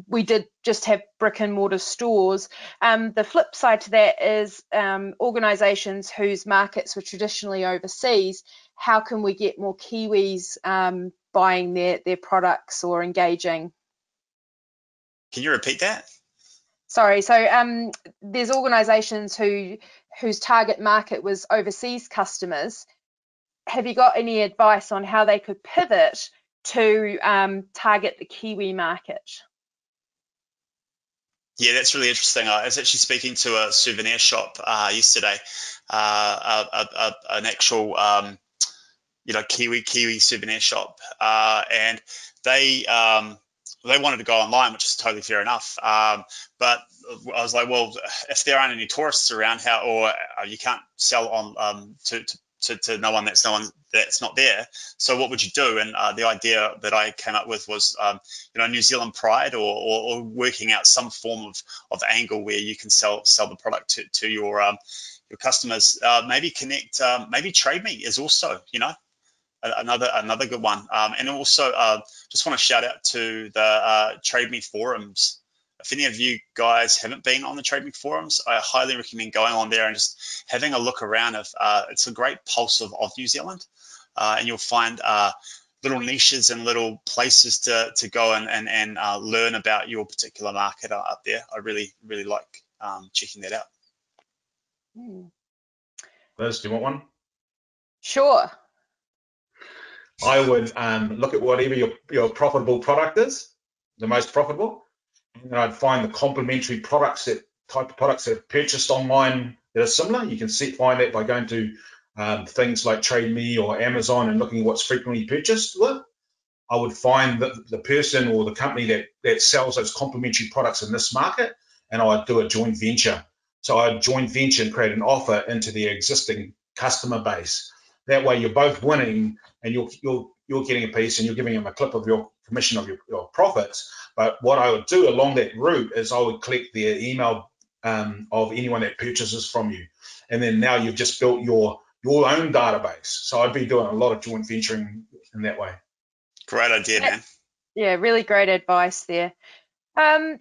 we did just have brick and mortar stores. The flip side to that is organisations whose markets were traditionally overseas. How can we get more Kiwis buying their products or engaging? Can you repeat that? Sorry. So there's organisations whose target market was overseas customers. Have you got any advice on how they could pivot to target the Kiwi market? Yeah, that's really interesting. I was actually speaking to a souvenir shop yesterday, an actual, you know, Kiwi souvenir shop, and they wanted to go online, which is totally fair enough. But I was like, well, if there aren't any tourists around, you can't sell on to no one that's not there. So what would you do? And the idea that I came up with was, you know, New Zealand pride, or working out some form of angle where you can sell the product to your customers. Maybe connect. Maybe TradeMe is also, you know, another good one. And also, just want to shout out to the TradeMe forums. If any of you guys haven't been on the TradeMe forums, I highly recommend going on there and just having a look around. It's a great pulse of New Zealand, and you'll find little niches and little places to go and learn about your particular market up there. I really, really like checking that out. Liz, do you want one? Sure. I would look at whatever your profitable product is, the most profitable. And I'd find the complementary products, that type of products that are purchased online that are similar. You can find that by going to things like TradeMe or Amazon and looking at what's frequently purchased with. I would find the person or the company that sells those complementary products in this market, and I would do a joint venture. So I'd joint venture and create an offer into their existing customer base. That way you're both winning, and you're getting a piece, and you're giving them a clip of your commission of your profits. But what I would do along that route is I would collect their email of anyone that purchases from you. And then now you've just built your own database. So I'd be doing a lot of joint venturing in that way. Great idea, man. Yeah, really great advice there.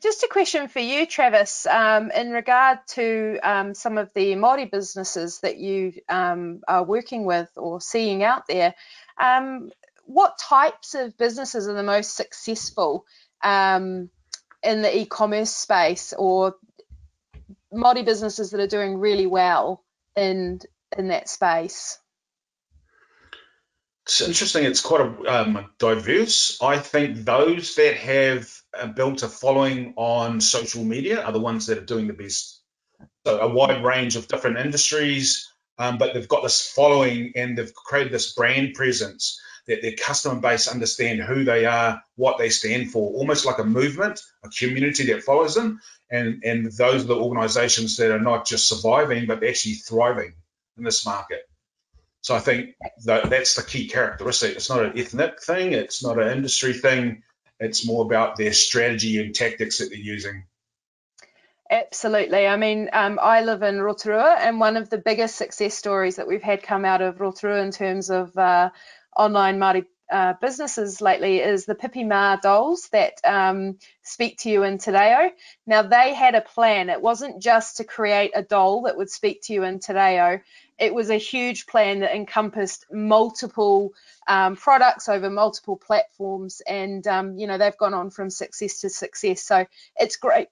Just a question for you, Travis, in regard to some of the Māori businesses that you are working with or seeing out there. What types of businesses are the most successful in the e-commerce space, or Māori businesses that are doing really well in that space? It's interesting. It's quite a diverse. I think those that have built a following on social media are the ones that are doing the best. So a wide range of different industries, but they've got this following and they've created this brand presence that their customer base understand who they are, what they stand for, almost like a movement, a community that follows them. And those are the organizations that are not just surviving, but actually thriving in this market. So I think that's the key characteristic. It's not an ethnic thing. It's not an industry thing. It's more about their strategy and tactics that they're using. Absolutely. I mean, I live in Rotorua, and one of the biggest success stories that we've had come out of Rotorua in terms of online Māori businesses lately is the Pipi Ma dolls that speak to you in Te Reo. Now, they had a plan. It wasn't just to create a doll that would speak to you in Te Reo. It was a huge plan that encompassed multiple products over multiple platforms, and you know, they've gone on from success to success. So it's great.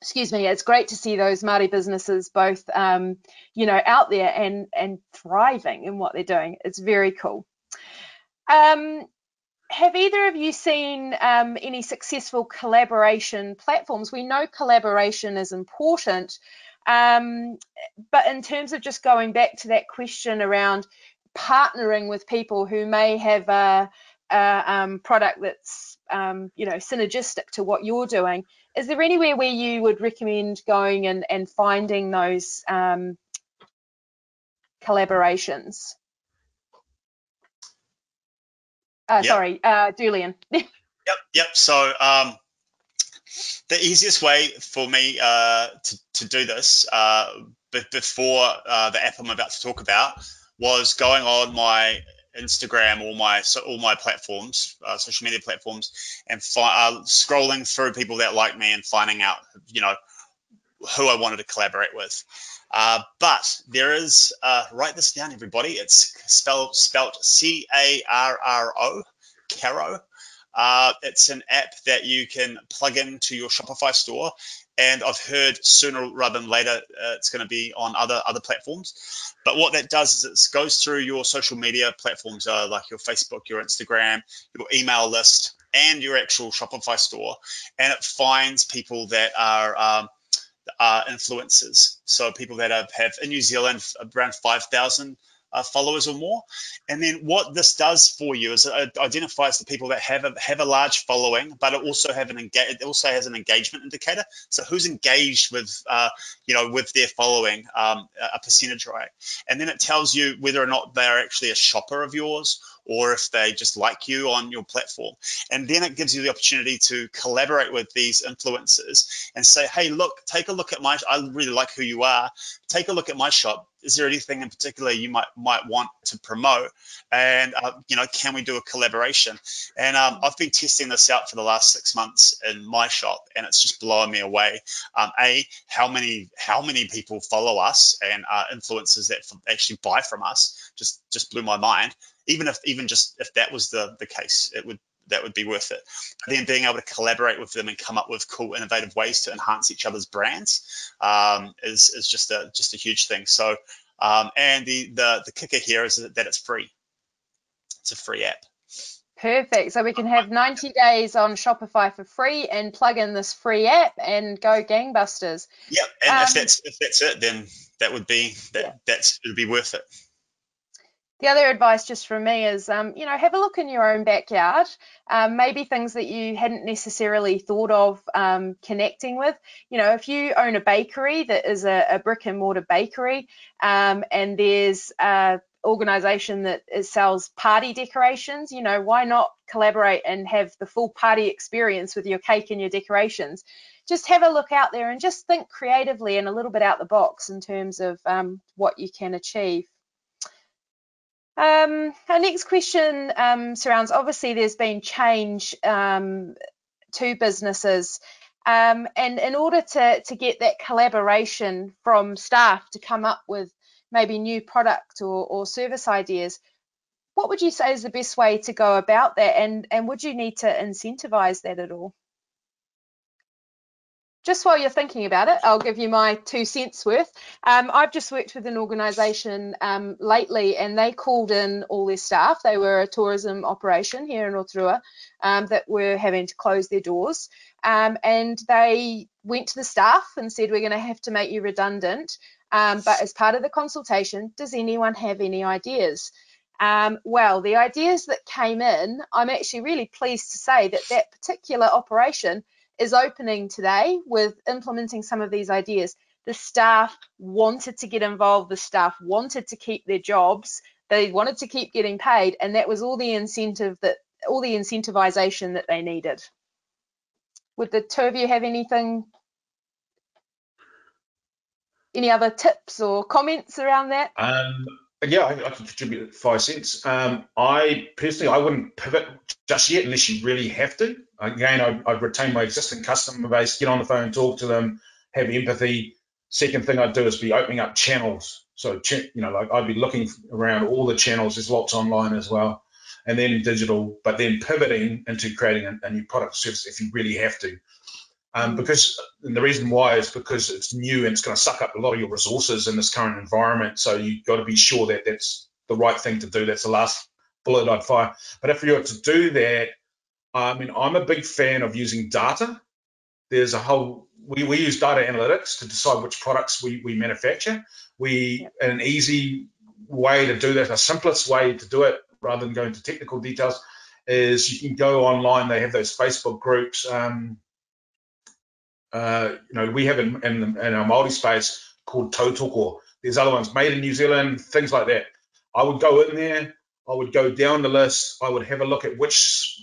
Excuse me. It's great to see those Māori businesses both, you know, out there and thriving in what they're doing. It's very cool. Have either of you seen any successful collaboration platforms? We know collaboration is important, but in terms of just going back to that question around partnering with people who may have a product that's you know, synergistic to what you're doing, is there anywhere where you would recommend going and finding those collaborations? Yep. Sorry, Julian. Yep. So the easiest way for me to do this, but before the app I'm about to talk about, was going on my Instagram or all my platforms, social media platforms, and scrolling through people that like me and finding out, you know, who I wanted to collaborate with. But there is, write this down, everybody. It's spelled C-A-R-R-O, Caro. It's an app that you can plug into your Shopify store, and I've heard sooner rather than later it's going to be on other platforms. But what that does is it goes through your social media platforms, like your Facebook, your Instagram, your email list, and your actual Shopify store, and it finds people that are influencers, so people that have in New Zealand around 5,000 followers or more. And then what this does for you is it identifies the people that have a large following, but it also has an engagement indicator. So who's engaged with you know, with their following, a percentage rate, and then it tells you whether or not they're actually a shopper of yours, or if they just like you on your platform. And then it gives you the opportunity to collaborate with these influencers and say, hey, look, take a look at my, I really like who you are, take a look at my shop. Is there anything in particular you might want to promote? And, you know, can we do a collaboration? And I've been testing this out for the last 6 months in my shop, and it's just blowing me away. How many people follow us, and influencers that actually buy from us just blew my mind. Even if that was the case, that would be worth it. But then being able to collaborate with them and come up with cool, innovative ways to enhance each other's brands is just a huge thing. So, and the kicker here is that it's free. It's a free app. Perfect. So we can have 90 days on Shopify for free and plug in this free app and go gangbusters. Yeah, and if that's it, then that would be worth it. The other advice just from me is, you know, have a look in your own backyard, maybe things that you hadn't necessarily thought of connecting with. You know, if you own a bakery that is a brick and mortar bakery, and there's organization that sells party decorations, you know, why not collaborate and have the full party experience with your cake and your decorations? Just have a look out there and just think creatively and a little bit out the box in terms of what you can achieve. Our next question surrounds, obviously there's been change to businesses, and in order to get that collaboration from staff to come up with maybe new product or service ideas, what would you say is the best way to go about that, and would you need to incentivize that at all? Just while you're thinking about it, I'll give you my 2 cents worth. I've just worked with an organisation lately, and they called in all their staff. They were a tourism operation here in Rotorua that were having to close their doors, and they went to the staff and said, we're going to have to make you redundant. But as part of the consultation, does anyone have any ideas? Well, the ideas that came in, I'm actually really pleased to say that that particular operation is opening today with implementing some of these ideas. The staff wanted to get involved, the staff wanted to keep their jobs, they wanted to keep getting paid, and that was all the incentive, that all the incentivization that they needed. Would the two of you have anything? Any other tips or comments around that? Yeah, I can contribute 5 cents. I personally wouldn't pivot just yet unless you really have to. Again, I'd retain my existing customer base, get on the phone, talk to them, have empathy. Second thing I'd do is be opening up channels. So, you know, like I'd be looking around all the channels. There's lots online as well, and then digital, but then pivoting into creating a new product or service if you really have to. And the reason why is because it's new and it's going to suck up a lot of your resources in this current environment. So you've got to be sure that that's the right thing to do. That's the last bullet I'd fire. But if you were to do that, I mean, I'm a big fan of using data. There's a whole, we use data analytics to decide which products we manufacture. An easy way to do that, a simplest way to do it, rather than going into technical details, is you can go online. They have those Facebook groups. You know, we have in our Māori space called Tautoko. There's other ones, Made in New Zealand, things like that. I would go in there, I would go down the list, I would have a look at which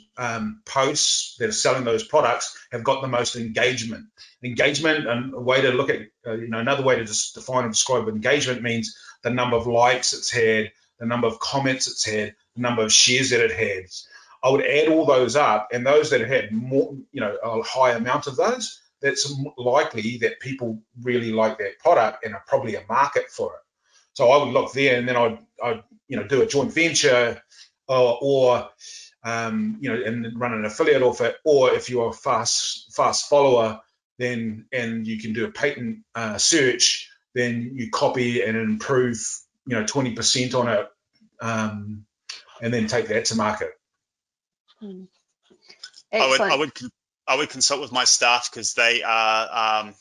posts that are selling those products have got the most engagement. Engagement, and a way to look at, you know, another way to just define and describe engagement means the number of likes it's had, the number of comments it's had, the number of shares that it has. I would add all those up, and those that had more, you know, a high amount of those, that's likely that people really like that product and are probably a market for it. So I would look there, and then I'd you know, do a joint venture, or you know, and run an affiliate off it. Or if you're a fast follower, then and you can do a patent search, then you copy and improve, you know, 20% on it, and then take that to market. I would consult with my staff, because they are,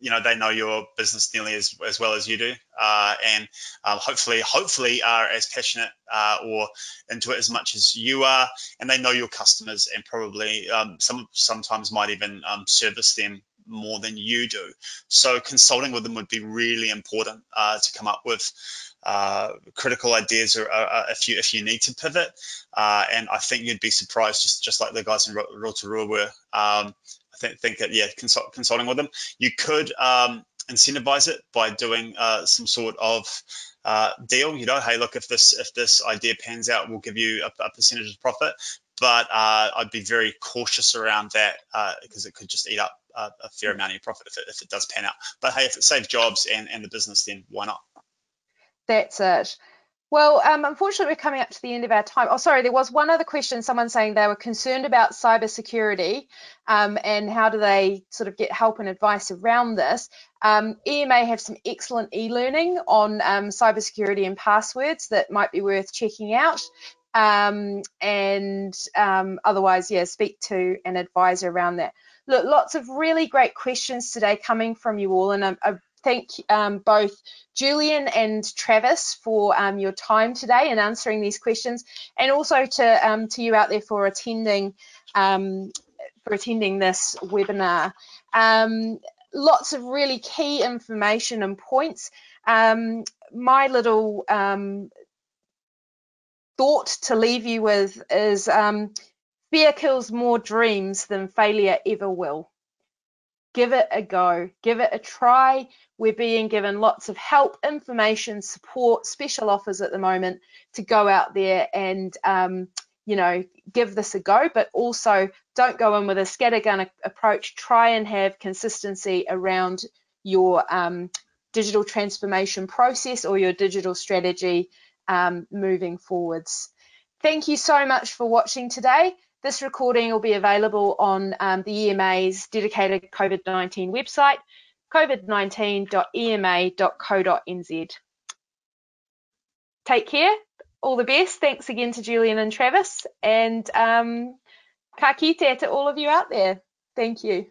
you know, they know your business nearly as well as you do, and hopefully are as passionate or into it as much as you are, and they know your customers, and probably sometimes might even service them more than you do. So consulting with them would be really important to come up with critical ideas, or if you need to pivot, and I think you'd be surprised, just like the guys in Rotorua were. I think consulting with them, you could incentivize it by doing some sort of deal. You know, hey, look, if this idea pans out, we'll give you a percentage of profit. But I'd be very cautious around that, because it could just eat up a fair amount of your profit if it does pan out. But hey, if it saves jobs and the business, then why not? That's it. Well, unfortunately, we're coming up to the end of our time. Oh, sorry, there was one other question, someone saying they were concerned about cybersecurity and how do they sort of get help and advice around this. EMA have some excellent e-learning on cybersecurity and passwords that might be worth checking out. Otherwise, yeah, speak to an advisor around that. Look, lots of really great questions today coming from you all, and I thank both Julian and Travis for your time today and answering these questions, and also to you out there for attending this webinar. Lots of really key information and points. My little thought to leave you with is fear kills more dreams than failure ever will. Give it a go, give it a try. We're being given lots of help, information, support, special offers at the moment to go out there and you know, give this a go, but also don't go in with a scattergun approach. Try and have consistency around your digital transformation process or your digital strategy moving forwards. Thank you so much for watching today. This recording will be available on the EMA's dedicated COVID-19 website, covid19.ema.co.nz. Take care, all the best. Thanks again to Julian and Travis, and ka kite to all of you out there. Thank you.